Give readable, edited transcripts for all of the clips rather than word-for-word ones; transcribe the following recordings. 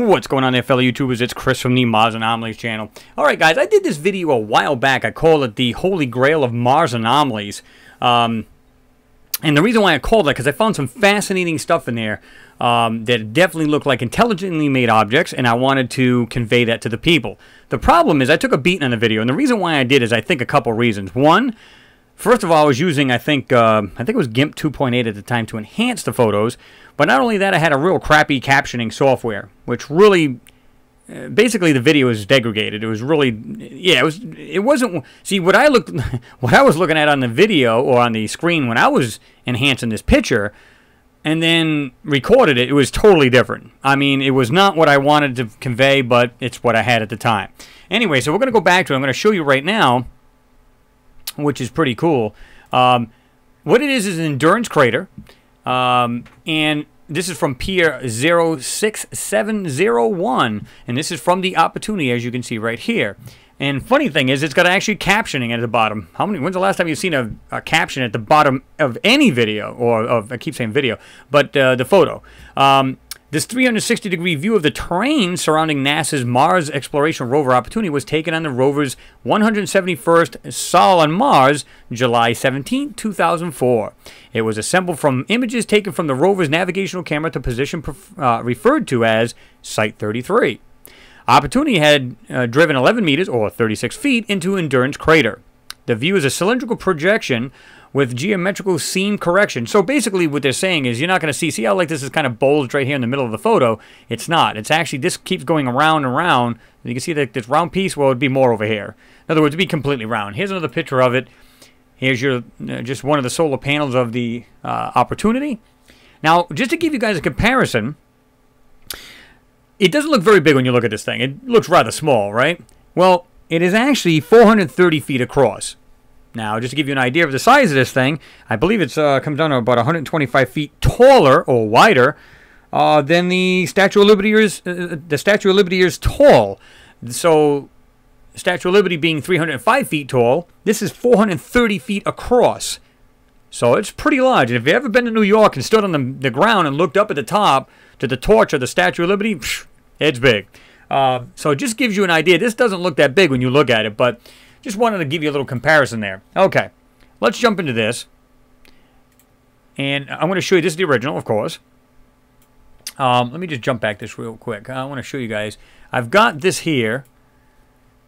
What's going on there, fellow YouTubers? It's Chris from the Mars Anomalies channel. Alright guys, I did this video a while back. I call it the Holy Grail of Mars Anomalies. And the reason why I called that, because I found some fascinating stuff in there that definitely looked like intelligently made objects, and I wanted to convey that to the people. The problem is I took a beating on the video, and the reason why I did is I think a couple reasons. One, first of all, I was using, I think it was GIMP 2.8 at the time to enhance the photos. But not only that, I had a real crappy captioning software, which really, basically the video was degraded. It was really, yeah, it wasn't, see, what I was looking at on the video or on the screen when I was enhancing this picture and then recorded it, it was totally different. I mean, it was not what I wanted to convey, but it's what I had at the time. Anyway, so we're going to go back to it. I'm going to show you right now, which is pretty cool. What it is an Endurance Crater. And this is from PIA06701. And this is from the Opportunity, as you can see right here. And funny thing is, it's got actually captioning at the bottom. When's the last time you've seen a caption at the bottom of any video, or of, I keep saying video, but the photo. This 360-degree view of the terrain surrounding NASA's Mars Exploration Rover Opportunity was taken on the rover's 171st sol on Mars, July 17, 2004. It was assembled from images taken from the rover's navigational camera to position referred to as Site 33. Opportunity had driven 11 meters, or 36 feet, into Endurance Crater. The view is a cylindrical projection with geometrical seam correction. So basically what they're saying is you're not going to see how like this is kind of bulged right here in the middle of the photo. It's not. It's actually, this keeps going around and around. You can see that this round piece, well, it'd be more over here. In other words, it'd be completely round. Here's another picture of it. Here's your just one of the solar panels of the Opportunity. Now, just to give you guys a comparison, it doesn't look very big when you look at this thing. It looks rather small, right? Well, it is actually 430 feet across. Now, just to give you an idea of the size of this thing, I believe it's comes down to about 125 feet taller or wider than the Statue of Liberty is. The Statue of Liberty is tall. So, Statue of Liberty being 305 feet tall, this is 430 feet across. So it's pretty large. And if you've ever been to New York and stood on the ground and looked up at the top to the torch of the Statue of Liberty, psh, it's big. So it just gives you an idea. This doesn't look that big when you look at it, but just wanted to give you a little comparison there. Okay, let's jump into this. And I'm going to show you, this is the original, of course. Let me just jump back this real quick. I want to show you guys. I've got this here,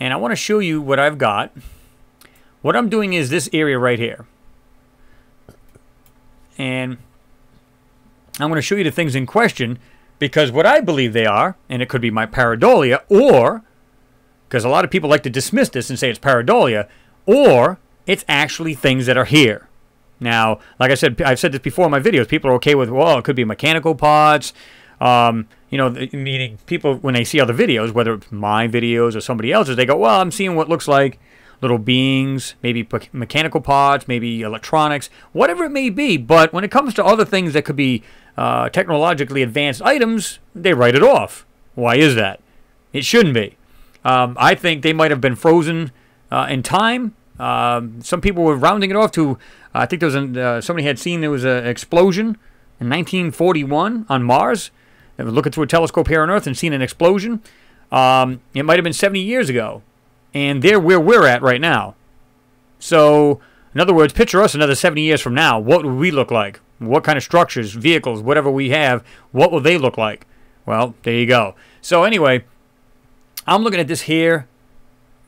and I want to show you what I've got. What I'm doing is this area right here. And I'm going to show you the things in question, because what I believe they are, and it could be my pareidolia, or, because a lot of people like to dismiss this and say it's pareidolia, or it's actually things that are here. Now, like I said, I've said this before in my videos, people are okay with, well, it could be mechanical parts, you know, meaning people, when they see other videos, whether it's my videos or somebody else's, they go, well, I'm seeing what looks like little beings, maybe mechanical parts, maybe electronics, whatever it may be. But when it comes to other things that could be technologically advanced items, they write it off. Why is that? It shouldn't be. I think they might have been frozen in time. Some people were rounding it off to, I think there was somebody had seen there was an explosion in 1941 on Mars. They were looking through a telescope here on Earth and seen an explosion. It might have been 70 years ago. And they're where we're at right now. So, in other words, picture us another 70 years from now. What would we look like? What kind of structures, vehicles, whatever we have, what will they look like? Well, there you go. So, anyway, I'm looking at this here.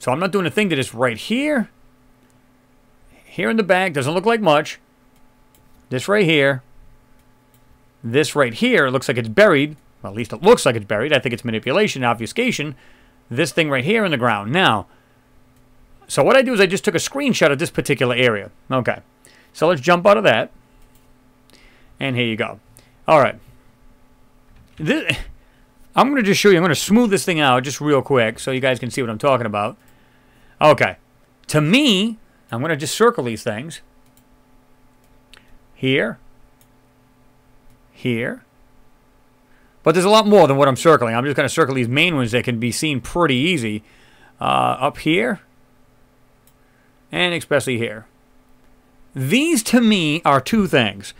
So, I'm not doing a thing that is right here. Here in the back, doesn't look like much. This right here. This right here, it looks like it's buried. Well, at least it looks like it's buried. I think it's manipulation, obfuscation. This thing right here in the ground. Now, so what I do is I just took a screenshot of this particular area. Okay. So let's jump out of that. And here you go. All right. This, I'm going to just show you. I'm going to smooth this thing out just real quick so you guys can see what I'm talking about. Okay. To me, I'm going to just circle these things. Here. Here. But there's a lot more than what I'm circling. I'm just going to circle these main ones that can be seen pretty easy. Up here. And especially here. These, to me, are two things.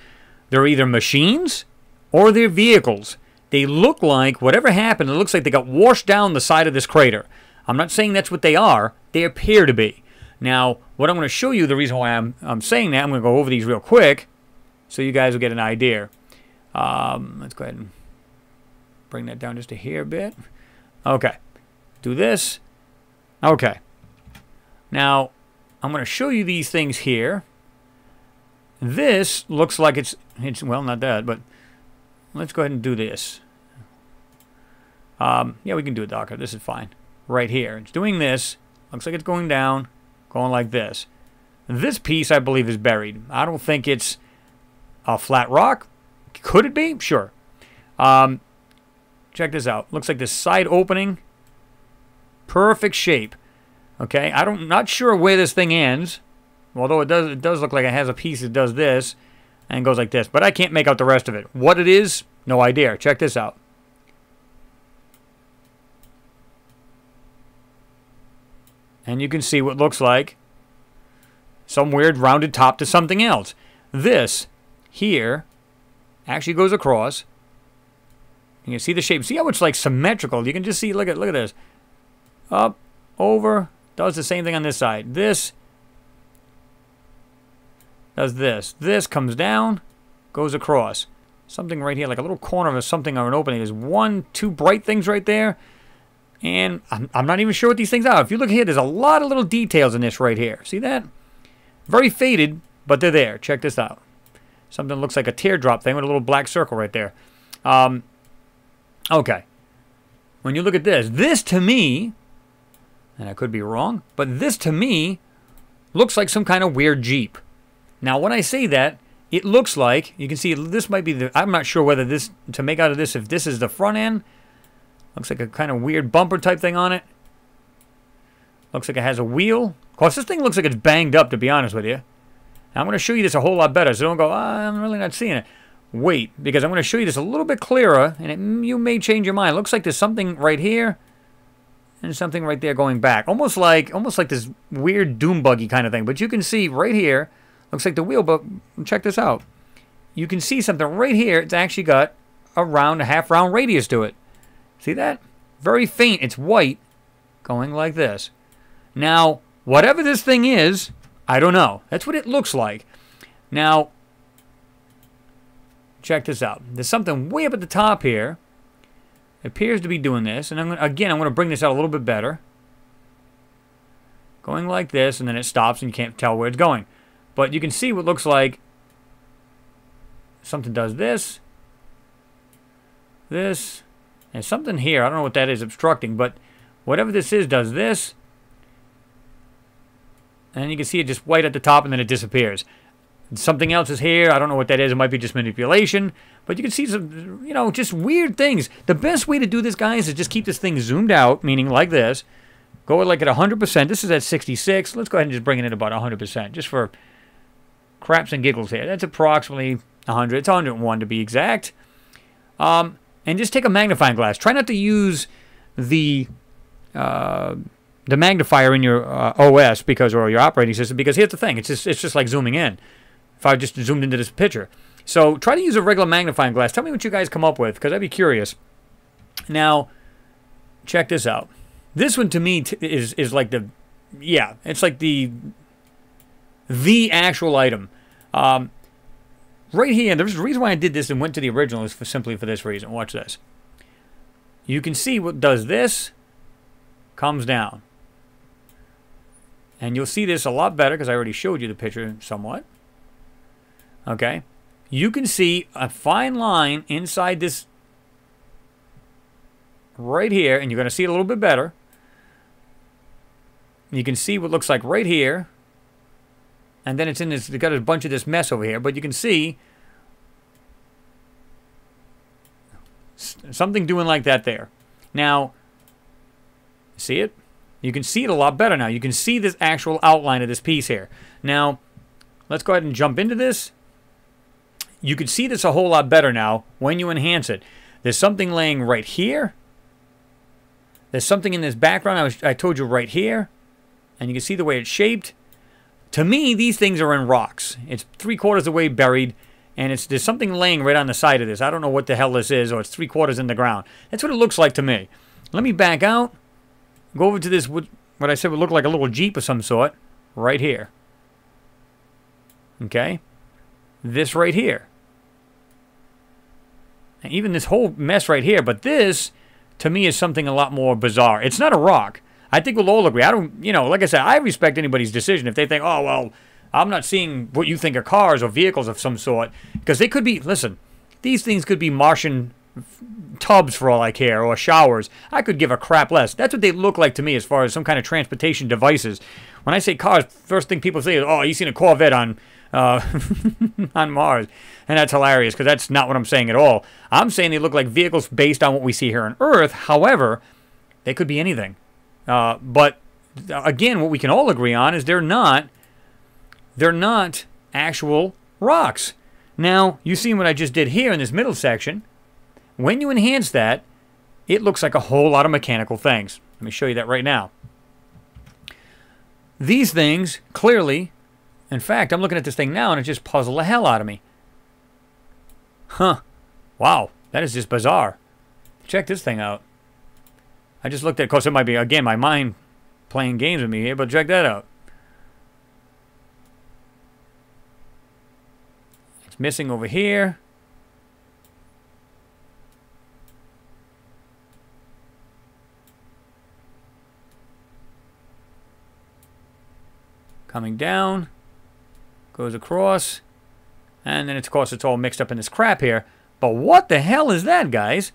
They're either machines or they're vehicles. they look like, whatever happened, it looks like they got washed down the side of this crater. I'm not saying that's what they are. They appear to be. Now, what I'm going to show you, the reason why I'm saying that, I'm going to go over these real quick so you guys will get an idea. Let's go ahead and bring that down just a hair bit. Okay. Do this. Okay. Now, I'm going to show you these things here. This looks like it's well, not that, but let's go ahead and do this. Yeah, we can do it, Docker. This is fine. Right here. It's doing this. Looks like it's going down, going like this. This piece, I believe, is buried. I don't think it's a flat rock. Could it be? Sure. Check this out. Looks like this side opening. Perfect shape. Okay, not sure where this thing ends. Although it does look like it has a piece that does this and goes like this. But I can't make out the rest of it. What it is, no idea. Check this out. And you can see what looks like some weird rounded top to something else. This here actually goes across. You can see the shape. See how it's like symmetrical? You can just see, look at this. Up, over, does the same thing on this side. This does this. This comes down, goes across. Something right here, like a little corner of something or an opening. There's two bright things right there. And I'm not even sure what these things are. If you look here, there's a lot of little details in this right here. See that? Very faded, but they're there. Check this out. Something looks like a teardrop thing with a little black circle right there. Okay. When you look at this, this to me, and I could be wrong, but this to me looks like some kind of weird Jeep. Now, when I say that, it looks like, you can see this might be the, I'm not sure whether this, to make out of this, if this is the front end. Looks like a kind of weird bumper type thing on it. Looks like it has a wheel. Of course, this thing looks like it's banged up, to be honest with you. Now, I'm going to show you this a whole lot better, so don't go, I'm really not seeing it. Wait, because I'm going to show you this a little bit clearer, and you may change your mind. Looks like there's something right here and something right there going back. Almost like this weird doom buggy kind of thing. But you can see right here, looks like the wheel, but check this out. You can see something right here. It's actually got a half-round radius to it. See that? Very faint. It's white, going like this. Now, whatever this thing is, I don't know. That's what it looks like. Now, check this out. There's something way up at the top here. It appears to be doing this. And I'm going to bring this out a little bit better. Going like this, and then it stops, and you can't tell where it's going. But you can see what looks like something does this. This. And something here, I don't know what that is obstructing, but whatever this is does this. And you can see it just white at the top and then it disappears. And something else is here, I don't know what that is, it might be just manipulation. But you can see some, you know, just weird things. The best way to do this, guys, is just keep this thing zoomed out, meaning like this. Go like at 100%, this is at 66, let's go ahead and just bring it in about 100%, just for craps and giggles here. That's approximately 100, it's 101 to be exact. And just take a magnifying glass. Try not to use the magnifier in your OS or your operating system, because here's the thing: it's just like zooming in. If I just zoomed into this picture, so try to use a regular magnifying glass. Tell me what you guys come up with, because I'd be curious. Now, check this out. This one to me is like the, yeah, it's like the actual item. Right here, and the reason why I did this and went to the original is simply for this reason. Watch this. You can see what does this, comes down. And you'll see this a lot better because I already showed you the picture somewhat. Okay. You can see a fine line inside this right here, and you're going to see it a little bit better. You can see what looks like right here. And then it's in this, got a bunch of this mess over here. But you can see something doing like that there. Now, see it? You can see it a lot better now. You can see this actual outline of this piece here. Now, let's go ahead and jump into this. You can see this a whole lot better now when you enhance it. There's something laying right here. There's something in this background I told you right here. And you can see the way it's shaped. To me, these things are in rocks. It's three-quarters of the way buried. And it's, there's something laying right on the side of this. I don't know what the hell this is, or it's 3/4 in the ground. That's what it looks like to me. Let me back out. Go over to this, what I said would look like a little Jeep of some sort. Right here. Okay. This right here. And even this whole mess right here. But this, to me, is something a lot more bizarre. It's not a rock. I think we'll all agree. I don't, you know, like I said, I respect anybody's decision. If they think, oh, well, I'm not seeing what you think are cars or vehicles of some sort. Because they could be, listen, these things could be Martian tubs for all I care, or showers. I could give a crap less. That's what they look like to me as far as some kind of transportation devices. When I say cars, first thing people say is, oh, you seen a Corvette on Mars. And that's hilarious, because that's not what I'm saying at all. I'm saying they look like vehicles based on what we see here on Earth. However, they could be anything. But, again, what we can all agree on is they're not actual rocks. Now, you've seen what I just did here in this middle section. When you enhance that, it looks like a whole lot of mechanical things. Let me show you that right now. These things, clearly, in fact, I'm looking at this thing now and it just puzzled the hell out of me. Huh. Wow. That is just bizarre. Check this thing out. I just looked at it. Of course, it might be, again, my mind playing games with me here, but check that out. It's missing over here. Coming down, goes across, and then, of course, it's all mixed up in this crap here. But what the hell is that, guys?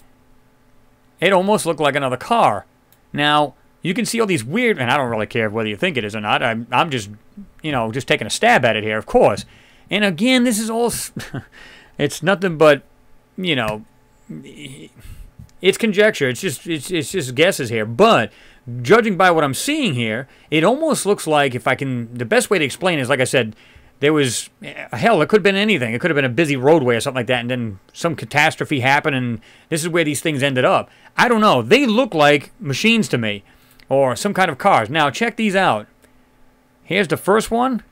It almost looked like another car. Now, you can see all these weird, and I don't really care whether you think it is or not. I'm just, you know, just taking a stab at it here, of course. And again, this is all, it's nothing but, you know, it's conjecture. It's just guesses here. But judging by what I'm seeing here, it almost looks like, if I can, the best way to explain it is, like I said, there was, hell, it could have been anything. It could have been a busy roadway or something like that, and then some catastrophe happened, and this is where these things ended up. I don't know. They look like machines to me, or some kind of cars. Now, check these out. Here's the first one.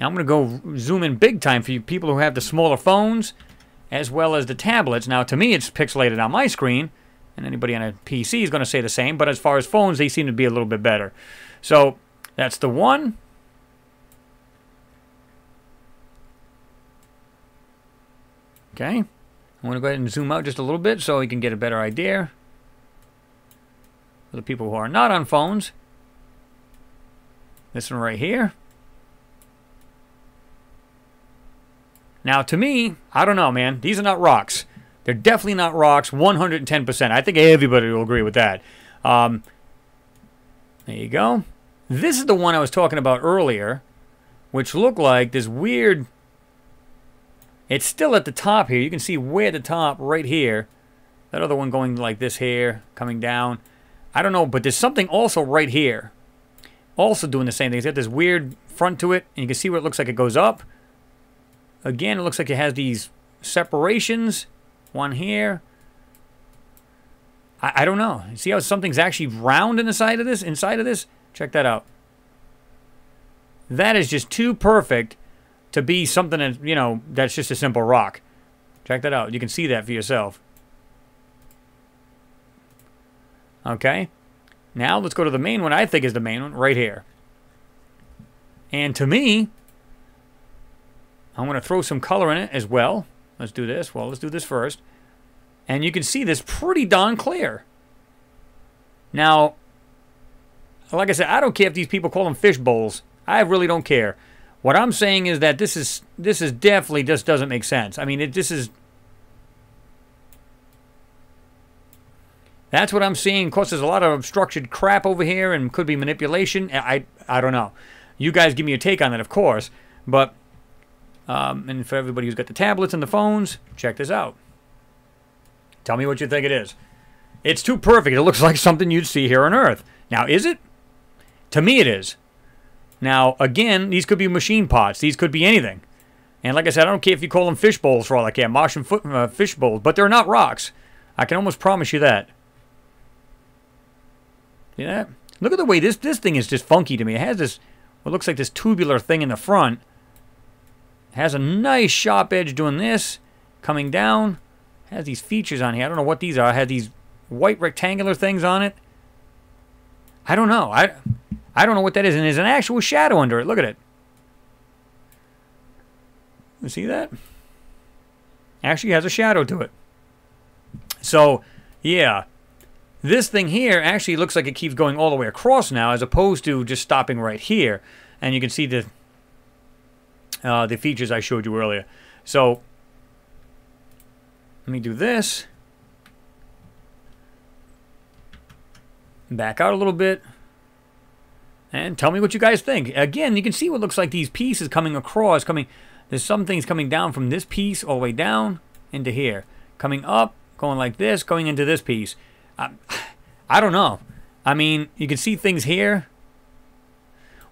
I'm going to go zoom in big time for you people who have the smaller phones, as well as the tablets. Now, to me, it's pixelated on my screen. And anybody on a PC is going to say the same. But as far as phones, they seem to be a little bit better. So that's the one. Okay. I want to go ahead and zoom out just a little bit so you can get a better idea. For the people who are not on phones. This one right here. Now, to me, I don't know, man. These are not rocks. They're definitely not rocks, 110%. I think everybody will agree with that. There you go. This is the one I was talking about earlier, which looked like this weird... It's still at the top here. You can see where the top, right here. That other one going like this here, coming down. I don't know, but there's something also right here. Also doing the same thing. It's got this weird front to it, and you can see where it looks like it goes up. Again, it looks like it has these separations. One here. I don't know. See how something's actually round in the side of this? Inside of this? Check that out. That is just too perfect to be something that, you know, that's just a simple rock. Check that out. You can see that for yourself. Okay. Now let's go to the main one. I think is the main one right here. And to me, I'm going to throw some color in it as well. Let's do this. Well, let's do this first. And you can see this pretty darn clear. Now, like I said, I don't care if these people call them fish bowls. I really don't care. What I'm saying is that this is definitely just doesn't make sense. I mean, this is... That's what I'm seeing. Of course, there's a lot of obstructed crap over here and could be manipulation. I don't know. You guys give me your take on that, of course. But... and for everybody who's got the tablets and the phones, check this out. Tell me what you think it is. It's too perfect. It looks like something you'd see here on Earth. Now, is it? To me, it is. Now, again, these could be machine parts. These could be anything. And like I said, I don't care if you call them fish bowls for all I care. Martian fish bowls. But they're not rocks. I can almost promise you that. See that? Look at the way this thing is just funky to me. It has this, what looks like this tubular thing in the front. Has a nice sharp edge doing this. Coming down. Has these features on here. I don't know what these are. It had these white rectangular things on it. I don't know. I don't know what that is. And there's an actual shadow under it. Look at it. You see that? Actually has a shadow to it. So, yeah. This thing here actually looks like it keeps going all the way across now, as opposed to just stopping right here. And you can see the features I showed you earlier. So, let me do this. Back out a little bit. And tell me what you guys think. Again, you can see what looks like these pieces coming across. There's some things coming down from this piece all the way down into here. Coming up, going like this, going into this piece. I don't know. I mean, you can see things here.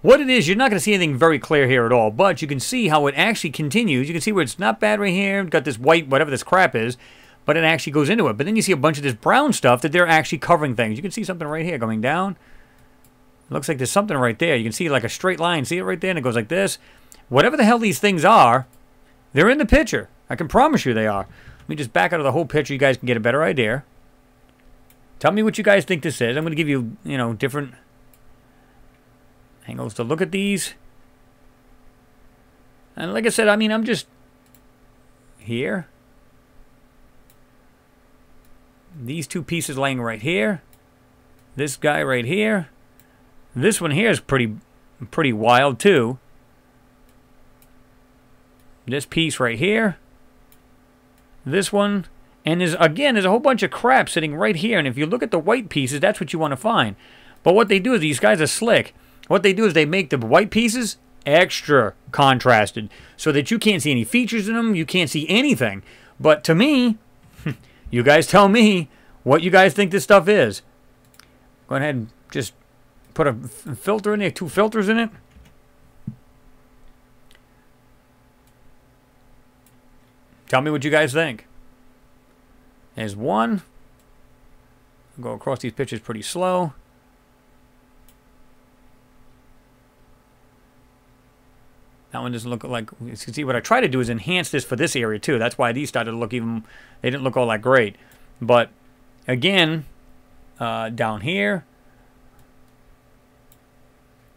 What it is, you're not going to see anything very clear here at all. But you can see how it actually continues. You can see where it's not bad right here. Got this white, whatever this crap is. But it actually goes into it. But then you see a bunch of this brown stuff that they're actually covering things. You can see something right here going down. It looks like there's something right there. You can see like a straight line. See it right there? And it goes like this. Whatever the hell these things are, they're in the picture. I can promise you they are. Let me just back out of the whole picture. You guys can get a better idea. Tell me what you guys think this is. I'm going to give you, you know, different angles to look at these. And like I said, I mean, I'm just here. These two pieces laying right here. This guy right here. This one here is pretty wild too. This piece right here. This one. And there's a whole bunch of crap sitting right here. And if you look at the white pieces, that's what you want to find. But what they do is, these guys are slick. What they do is they make the white pieces extra contrasted. So that you can't see any features in them. You can't see anything. But to me... You guys tell me what you guys think this stuff is. Go ahead and just put a filter in there, two filters in it. Tell me what you guys think. There's one. I'll go across these pictures pretty slow. That one doesn't look like... You can see what I try to do is enhance this for this area too. That's why these started to look even... They didn't look all that great. But, again, down here.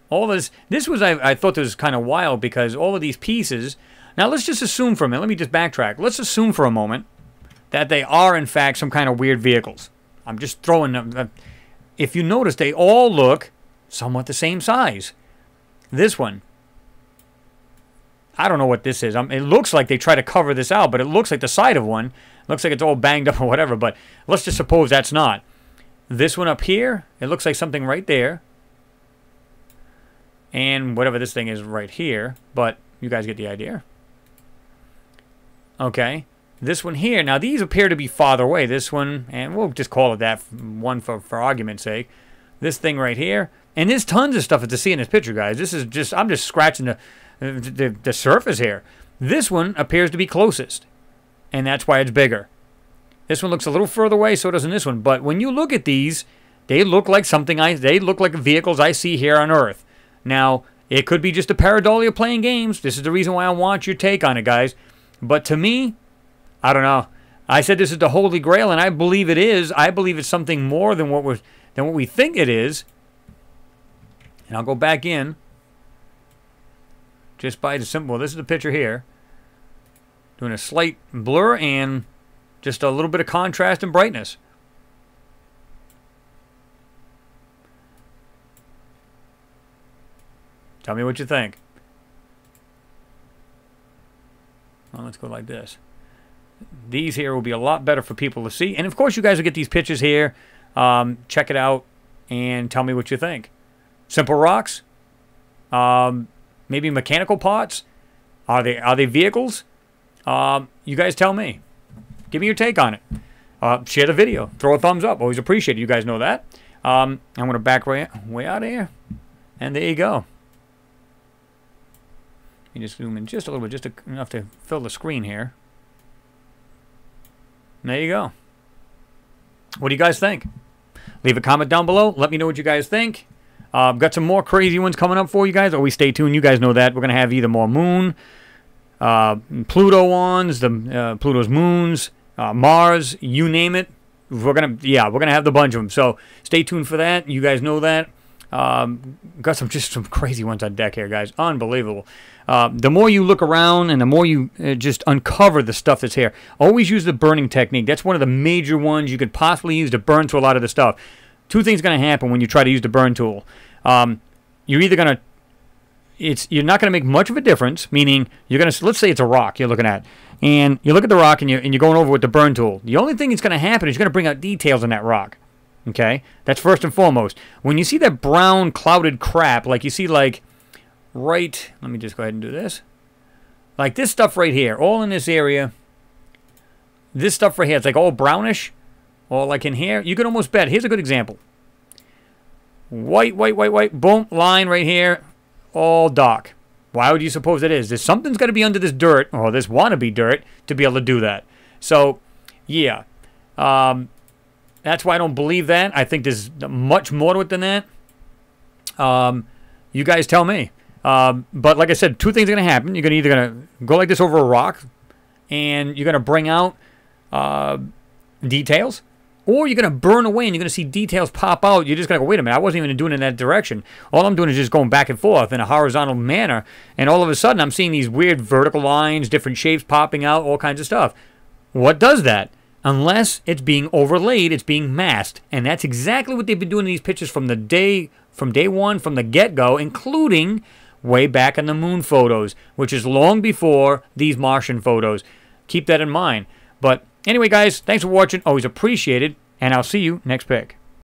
All this... This was... I thought this was kind of wild because all of these pieces... Now, let's just assume for a minute. Let me just backtrack. Let's assume for a moment that they are, in fact, some kind of weird vehicles. I'm just throwing them... If you notice, they all look somewhat the same size. This one... I don't know what this is. It looks like they try to cover this out, but it looks like the side of one. It looks like it's all banged up or whatever, but let's just suppose that's not. This one up here, it looks like something right there. And whatever this thing is right here, but you guys get the idea. Okay. This one here. Now, these appear to be farther away. This one, and we'll just call it that one for argument's sake. This thing right here. And there's tons of stuff to see in this picture, guys. This is just... I'm just scratching the surface here. This one appears to be closest, and that's why it's bigger. This one looks a little further away, so doesn't this one. But when you look at these, they look like something they look like vehicles I see here on Earth. Now, it could be just a pareidolia playing games. This is the reason why I want your take on it, guys. But to me, I don't know. I said this is the Holy Grail, and I believe it is. I believe it's something more than what we think it is. And I'll go back in. Just by the simple, this is the picture here. Doing a slight blur and just a little bit of contrast and brightness. Tell me what you think. Well, let's go like this. These here will be a lot better for people to see. And of course, you guys will get these pictures here. Check it out and tell me what you think. Simple rocks. Maybe mechanical parts? Are they vehicles? You guys tell me. Give me your take on it. Share the video. Throw a thumbs up. Always appreciate it. You guys know that. I'm going to back way out of here. And there you go. Let me just zoom in just a little bit. Just enough to fill the screen here. And there you go. What do you guys think? Leave a comment down below. Let me know what you guys think. Got some more crazy ones coming up for you guys. Always stay tuned. You guys know that. We're going to have either more moon Pluto ons, Pluto's moons, Mars, you name it. We're gonna have the bunch of them. So stay tuned for that. You guys know that. Got just some crazy ones on deck here, guys. Unbelievable. The more you look around and the more you just uncover the stuff that's here. Always use the burning technique. That's one of the major ones you could possibly use to burn through a lot of the stuff. Two things going to happen when you try to use the burn tool. You're either going to, you're not going to make much of a difference, meaning you're going to, let's say it's a rock you're looking at, and you look at the rock and you're going over with the burn tool. The only thing that's going to happen is you're going to bring out details on that rock. Okay, that's first and foremost. When you see that brown clouded crap, like you see, like, right, let me just go ahead and do this. Like this stuff right here, all in this area. This stuff right here, it's like all brownish, all like in here. You can almost bet, here's a good example. White, white, white, white, boom, line right here, all dark. Why would you suppose that is? There's something's got to be under this dirt, or this wannabe dirt, to be able to do that. So, yeah. That's why I don't believe that. I think there's much more to it than that. You guys tell me. But like I said, two things are going to happen. You're going to either going to go like this over a rock, and you're going to bring out details, or you're going to burn away, and you're going to see details pop out. You're just going to go, wait a minute, I wasn't even doing it in that direction. All I'm doing is just going back and forth in a horizontal manner, and all of a sudden I'm seeing these weird vertical lines, different shapes popping out, all kinds of stuff. What does that? Unless it's being overlaid, it's being masked. And that's exactly what they've been doing in these pictures from day one, from the get-go, including way back in the moon photos, which is long before these Martian photos. Keep that in mind. But anyway, guys, thanks for watching. Always appreciated. And I'll see you next pick.